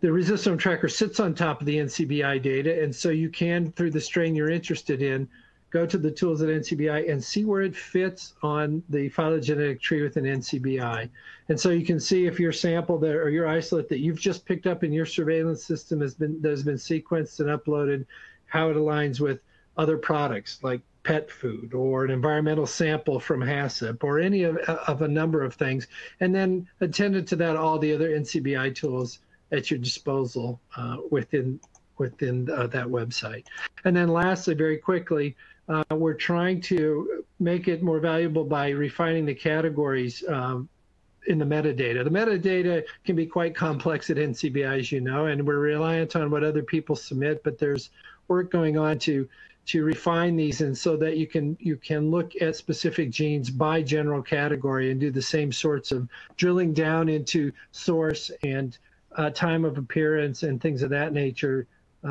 The Resistome Tracker sits on top of the N C B I data, and so you can, through the strain you're interested in, go to the tools at N C B I and see where it fits on the phylogenetic tree within N C B I. And so you can see if your sample that, or your isolate that you've just picked up in your surveillance system has been, that has been sequenced and uploaded, how it aligns with other products like pet food or an environmental sample from HACCP or any of, of a number of things. And then attended to that, all the other N C B I tools at your disposal uh, within, within uh, that website. And then lastly, very quickly, Uh, we're trying to make it more valuable by refining the categories um, in the metadata. The metadata can be quite complex at N C B I, as you know, and we're reliant on what other people submit, but there's work going on to to refine these, and so that you can you can look at specific genes by general category and do the same sorts of drilling down into source and uh, time of appearance and things of that nature,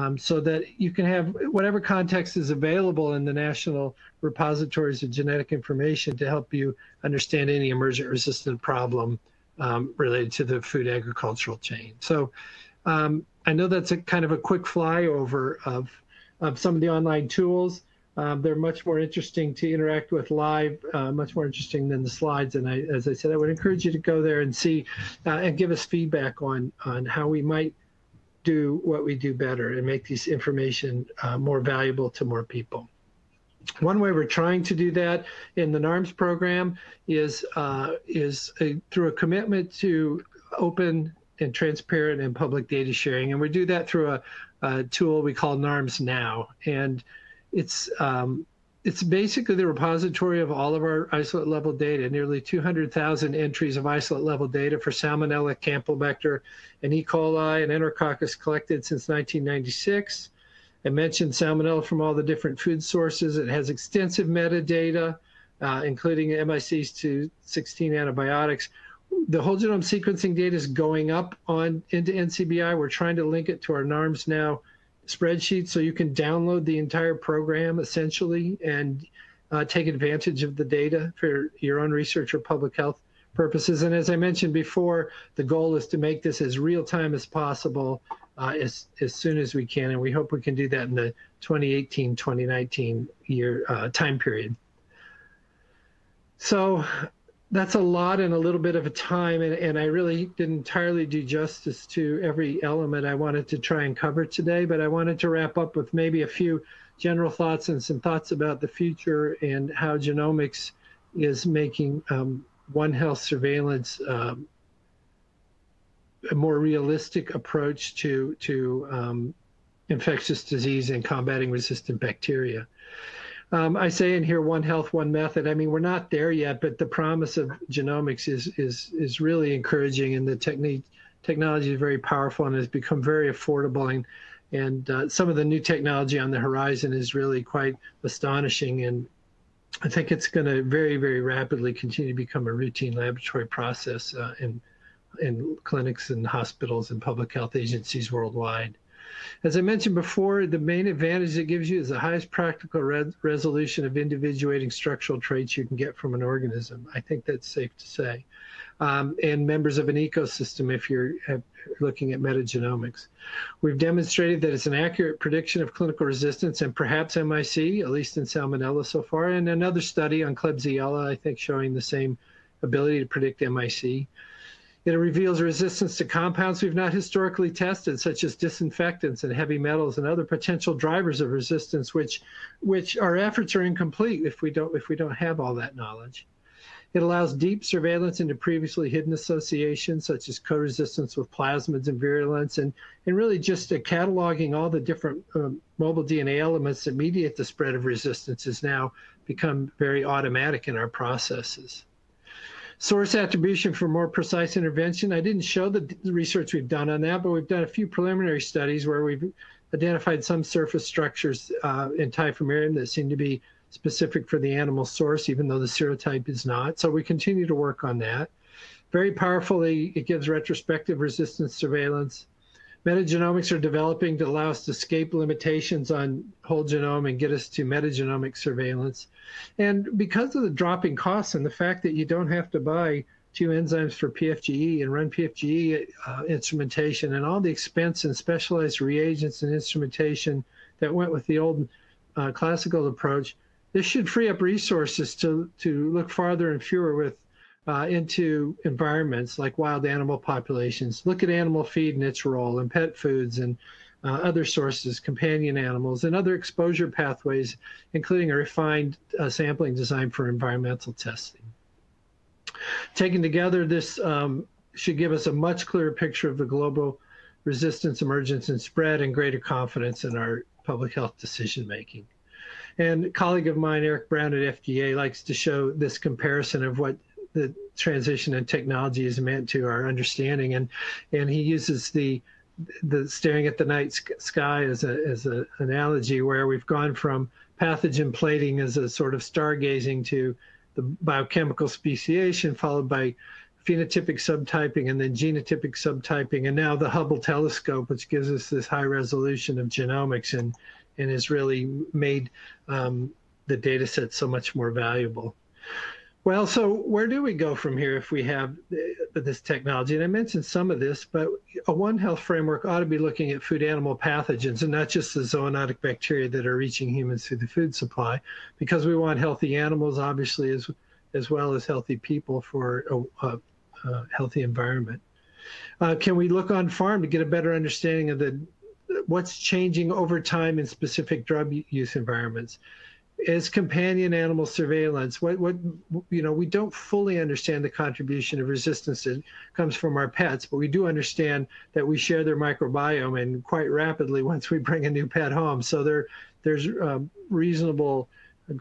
Um, so that you can have whatever context is available in the national repositories of genetic information to help you understand any emergent resistant problem um, related to the food agricultural chain. So um, I know that's a kind of a quick flyover of, of some of the online tools. Um, they're much more interesting to interact with live, uh, much more interesting than the slides. And I, as I said, I would encourage you to go there and see uh, and give us feedback on, on how we might do what we do better and make this information uh, more valuable to more people. One way we're trying to do that in the NARMS program is uh, is a, through a commitment to open and transparent and public data sharing, and we do that through a, a tool we call NARMS Now, and it's um, it's basically the repository of all of our isolate level data, nearly two hundred thousand entries of isolate level data for Salmonella, Campylobacter, and E. coli and Enterococcus collected since nineteen ninety-six. I mentioned Salmonella from all the different food sources. It has extensive metadata, uh, including M I Cs to sixteen antibiotics. The whole genome sequencing data is going up on into N C B I. We're trying to link it to our NARMS Now spreadsheet, so you can download the entire program essentially and uh, take advantage of the data for your own research or public health purposes. And as I mentioned before, the goal is to make this as real time as possible uh, as, as soon as we can. And we hope we can do that in the twenty eighteen twenty nineteen year uh, time period. So that's a lot in a little bit of a time, and, and I really didn't entirely do justice to every element I wanted to try and cover today, but I wanted to wrap up with maybe a few general thoughts and some thoughts about the future and how genomics is making um, One Health surveillance um, a more realistic approach to, to um, infectious disease and combating resistant bacteria. Um, I say in here, One Health, One Method. I mean, we're not there yet, but the promise of genomics is is is really encouraging, and the technique technology is very powerful and has become very affordable. And and uh, some of the new technology on the horizon is really quite astonishing. And I think it's going to very very rapidly continue to become a routine laboratory process uh, in in clinics and hospitals and public health agencies worldwide. As I mentioned before, the main advantage it gives you is the highest practical re resolution of individuating structural traits you can get from an organism. I think that's safe to say. Um, and members of an ecosystem if you're looking at metagenomics. We've demonstrated that it's an accurate prediction of clinical resistance and perhaps M I C, at least in Salmonella so far, and another study on Klebsiella, I think, showing the same ability to predict M I C. It reveals resistance to compounds we've not historically tested, such as disinfectants and heavy metals and other potential drivers of resistance, which, which our efforts are incomplete if we don't, if we don't have all that knowledge. It allows deep surveillance into previously hidden associations, such as co-resistance with plasmids and virulence, and, and really just uh, cataloging all the different um, mobile D N A elements that mediate the spread of resistance has now become very automatic in our processes. Source attribution for more precise intervention. I didn't show the research we've done on that, but we've done a few preliminary studies where we've identified some surface structures uh, in typhimurium that seem to be specific for the animal source, even though the serotype is not. So we continue to work on that. Very powerfully, it gives retrospective resistance surveillance. Metagenomics are developing to allow us to escape limitations on whole genome and get us to metagenomic surveillance. And because of the dropping costs and the fact that you don't have to buy two enzymes for P F G E and run P F G E uh, instrumentation and all the expense and specialized reagents and instrumentation that went with the old uh, classical approach, this should free up resources to, to look farther and fewer with Uh, into environments like wild animal populations. Look at animal feed and its role, and pet foods, and uh, other sources, companion animals, and other exposure pathways, including a refined uh, sampling design for environmental testing. Taken together, this um, should give us a much clearer picture of the global resistance, emergence, and spread, and greater confidence in our public health decision making. And a colleague of mine, Eric Brown at F D A, likes to show this comparison of what the transition in technology is meant to our understanding, and and he uses the the staring at the night sky as a as an analogy, where we've gone from pathogen plating as a sort of stargazing to the biochemical speciation, followed by phenotypic subtyping and then genotypic subtyping, and now the Hubble telescope, which gives us this high resolution of genomics and and has really made um, the data set so much more valuable. Well, so where do we go from here if we have this technology? And I mentioned some of this, but a One Health framework ought to be looking at food animal pathogens and not just the zoonotic bacteria that are reaching humans through the food supply, because we want healthy animals, obviously, as, as well as healthy people for a, a, a healthy environment. Uh, can we look on farm to get a better understanding of the what's changing over time in specific drug use environments? As companion animal surveillance, what, what, you know, we don't fully understand the contribution of resistance that comes from our pets, but we do understand that we share their microbiome, and quite rapidly once we bring a new pet home. So there, there's uh, reasonable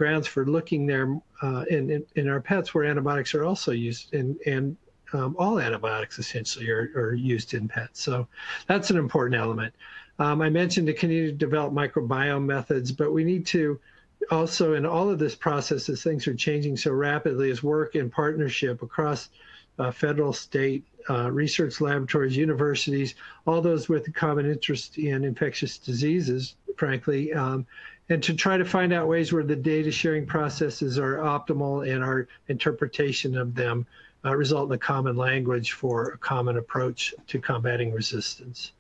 grounds for looking there uh, in, in, in our pets, where antibiotics are also used, and, and um, all antibiotics essentially are, are used in pets. So that's an important element. Um, I mentioned to continue to develop microbiome methods, but we need to also, in all of this process, as things are changing so rapidly, is work in partnership across uh, federal, state, uh, research laboratories, universities, all those with a common interest in infectious diseases, frankly, um, and to try to find out ways where the data sharing processes are optimal and our interpretation of them uh, result in a common language for a common approach to combating resistance.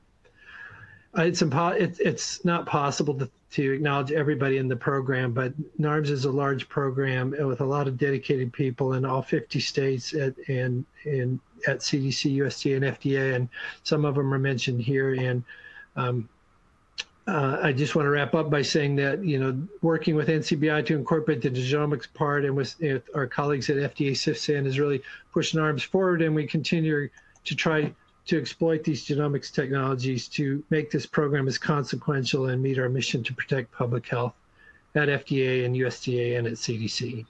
Uh, it's, impo it, it's not possible to to acknowledge everybody in the program, but NARMS is a large program with a lot of dedicated people in all fifty states at, and, and at C D C, U S D A, and F D A, and some of them are mentioned here. And um, uh, I just want to wrap up by saying that, you know, working with N C B I to incorporate the genomics part, and with you know, our colleagues at F D A CIFSAN, has really pushed NARMS forward, and we continue to try to exploit these genomics technologies to make this program as consequential and meet our mission to protect public health at F D A and U S D A and at C D C.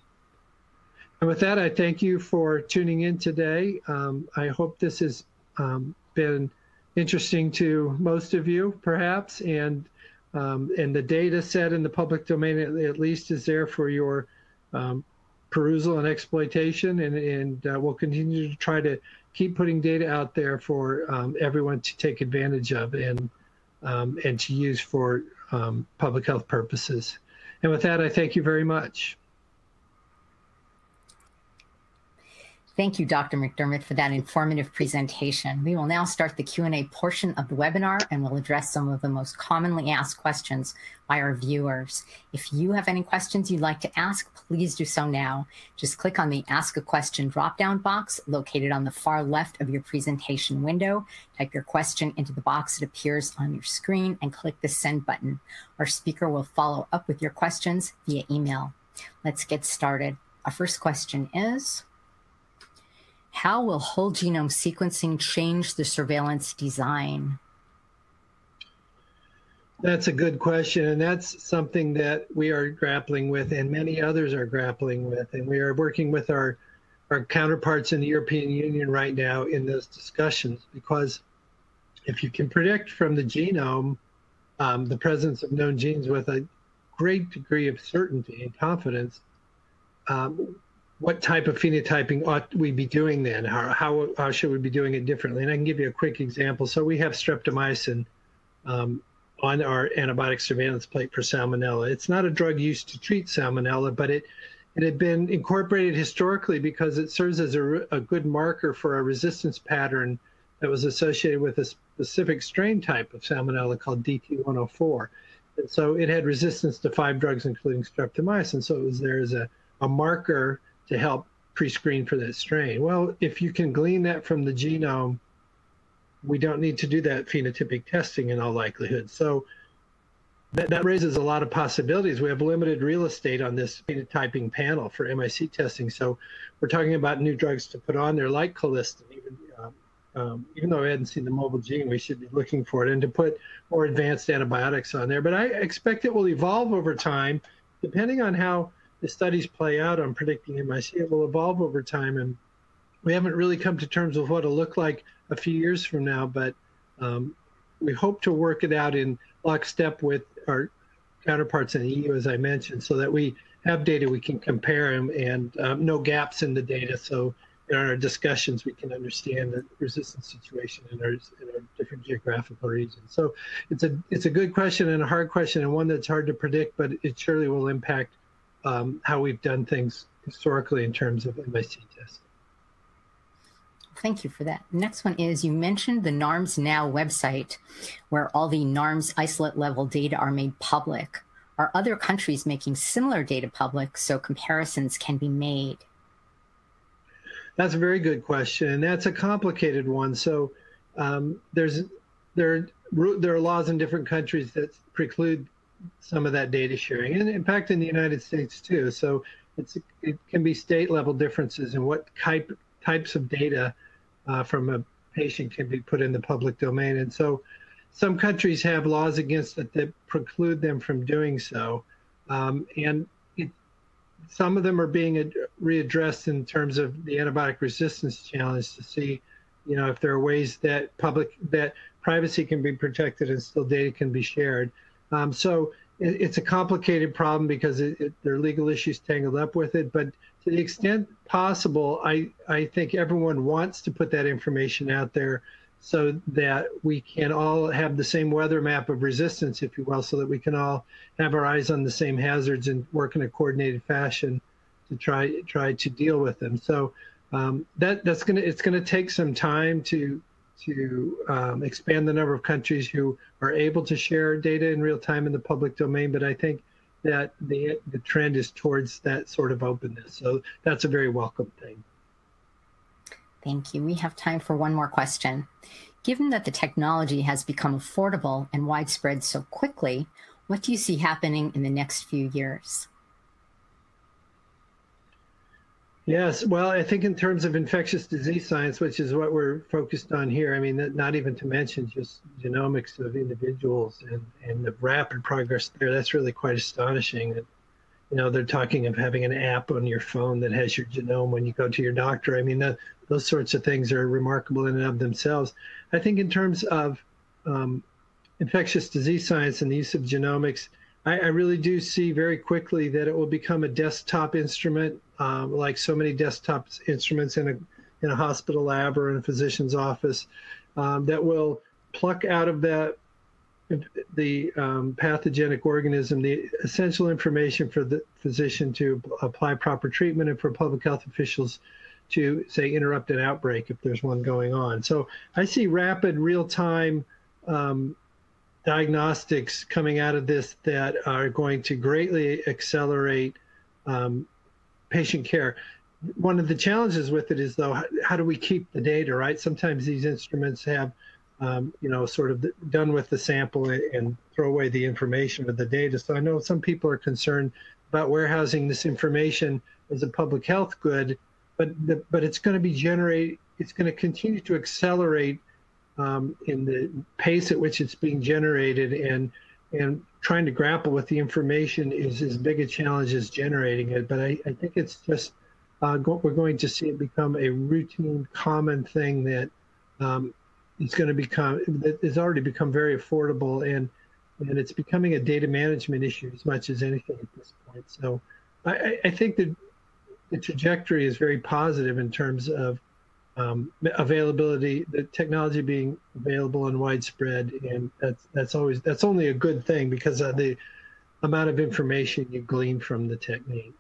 And with that, I thank you for tuning in today. Um, I hope this has um, been interesting to most of you, perhaps, and, um, and the data set in the public domain at, at least is there for your um, perusal and exploitation, and, and uh, we'll continue to try to keep putting data out there for um, everyone to take advantage of and, um, and to use for um, public health purposes. And with that, I thank you very much. Thank you, Doctor McDermott, for that informative presentation. We will now start the Q and A portion of the webinar, and we'll address some of the most commonly asked questions by our viewers. If you have any questions you'd like to ask, please do so now. Just click on the Ask a Question drop-down box located on the far left of your presentation window. Type your question into the box that appears on your screen and click the Send button. Our speaker will follow up with your questions via email. Let's get started. Our first question is, How will whole genome sequencing change the surveillance design? That's a good question, and that's something that we are grappling with, and many others are grappling with, and we are working with our, our counterparts in the European Union right now in those discussions, because if you can predict from the genome um, the presence of known genes with a great degree of certainty and confidence, um, what type of phenotyping ought we be doing then? How, how, how should we be doing it differently? And I can give you a quick example. So we have streptomycin um, on our antibiotic surveillance plate for salmonella. It's not a drug used to treat salmonella, but it, it had been incorporated historically because it serves as a, a good marker for a resistance pattern that was associated with a specific strain type of salmonella called D T one oh four. And so it had resistance to five drugs, including streptomycin. So it was there as a, a marker to help pre-screen for that strain. Well, if you can glean that from the genome, we don't need to do that phenotypic testing in all likelihood. So that, that raises a lot of possibilities. We have limited real estate on this phenotyping panel for M I C testing. So we're talking about new drugs to put on there like colistin. Even, um, um, even though we hadn't seen the mobile gene, we should be looking for it, and to put more advanced antibiotics on there. But I expect it will evolve over time, depending on how the studies play out on predicting M I C. It will evolve over time, and we haven't really come to terms with what it'll look like a few years from now, but um, we hope to work it out in lockstep with our counterparts in the E U, as I mentioned, so that we have data we can compare and, and um, no gaps in the data. So in our discussions, we can understand the resistance situation in our, in our different geographical regions. So it's a, it's a good question and a hard question, and one that's hard to predict, but it surely will impact um, how we've done things historically in terms of M I C testing. Thank you for that. Next one is, you mentioned the NARMS Now website, where all the NARMS isolate level data are made public. Are other countries making similar data public so comparisons can be made? That's a very good question, and that's a complicated one. So um, there's there, there are laws in different countries that preclude some of that data sharing, and in fact in the United States too. So it's, it can be state level differences in what type types of data uh, from a patient can be put in the public domain. And so some countries have laws against it that preclude them from doing so. Um, and it, some of them are being ad readdressed in terms of the antibiotic resistance challenge to see, you know, if there are ways that public, that privacy can be protected and still data can be shared. Um, so it, it's a complicated problem because it, it, there are legal issues tangled up with it, but to the extent possible, I, I think everyone wants to put that information out there so that we can all have the same weather map of resistance, if you will, so that we can all have our eyes on the same hazards and work in a coordinated fashion to try try to deal with them. So um, that that's gonna it's gonna take some time to to um, expand the number of countries who are able to share data in real time in the public domain, but I think that the, the trend is towards that sort of openness. So that's a very welcome thing. Thank you. We have time for one more question. Given that the technology has become affordable and widespread so quickly, what do you see happening in the next few years? Yes, well, I think in terms of infectious disease science, which is what we're focused on here, I mean, not even to mention just genomics of individuals and, and the rapid progress there, that's really quite astonishing. That, you know, they're talking of having an app on your phone that has your genome when you go to your doctor. I mean, that, those sorts of things are remarkable in and of themselves. I think in terms of um, infectious disease science and the use of genomics, I, I really do see very quickly that it will become a desktop instrument, um, like so many desktop instruments in a, in a hospital lab or in a physician's office, um, that will pluck out of that, the um, pathogenic organism, the essential information for the physician to apply proper treatment and for public health officials to, say, interrupt an outbreak if there's one going on. So I see rapid, real-time um, diagnostics coming out of this that are going to greatly accelerate um, patient care. One of the challenges with it is, though, how, how do we keep the data, right? Sometimes these instruments have, um, you know, sort of done with the sample and, and throw away the information with the data. So I know some people are concerned about warehousing this information as a public health good but the, but it's going to be generate. It's going to continue to accelerate um, in the pace at which it's being generated, and and trying to grapple with the information is as big a challenge as generating it. But I, I think it's just uh, go, we're going to see it become a routine, common thing that um, is going to become that has already become very affordable, and and it's becoming a data management issue as much as anything at this point. So I, I think that the trajectory is very positive in terms of um, availability, the technology being available and widespread, and that's that's always that's only a good thing because of the amount of information you glean from the technique.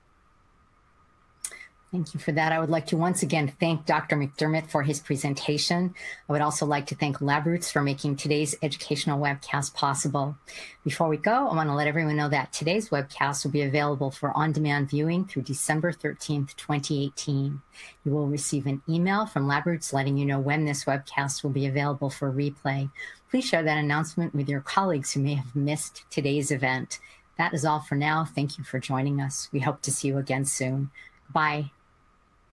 Thank you for that. I would like to once again thank Doctor McDermott for his presentation. I would also like to thank LabRoots for making today's educational webcast possible. Before we go, I want to let everyone know that today's webcast will be available for on-demand viewing through December thirteenth, twenty eighteen. You will receive an email from LabRoots letting you know when this webcast will be available for replay. Please share that announcement with your colleagues who may have missed today's event. That is all for now. Thank you for joining us. We hope to see you again soon. Bye.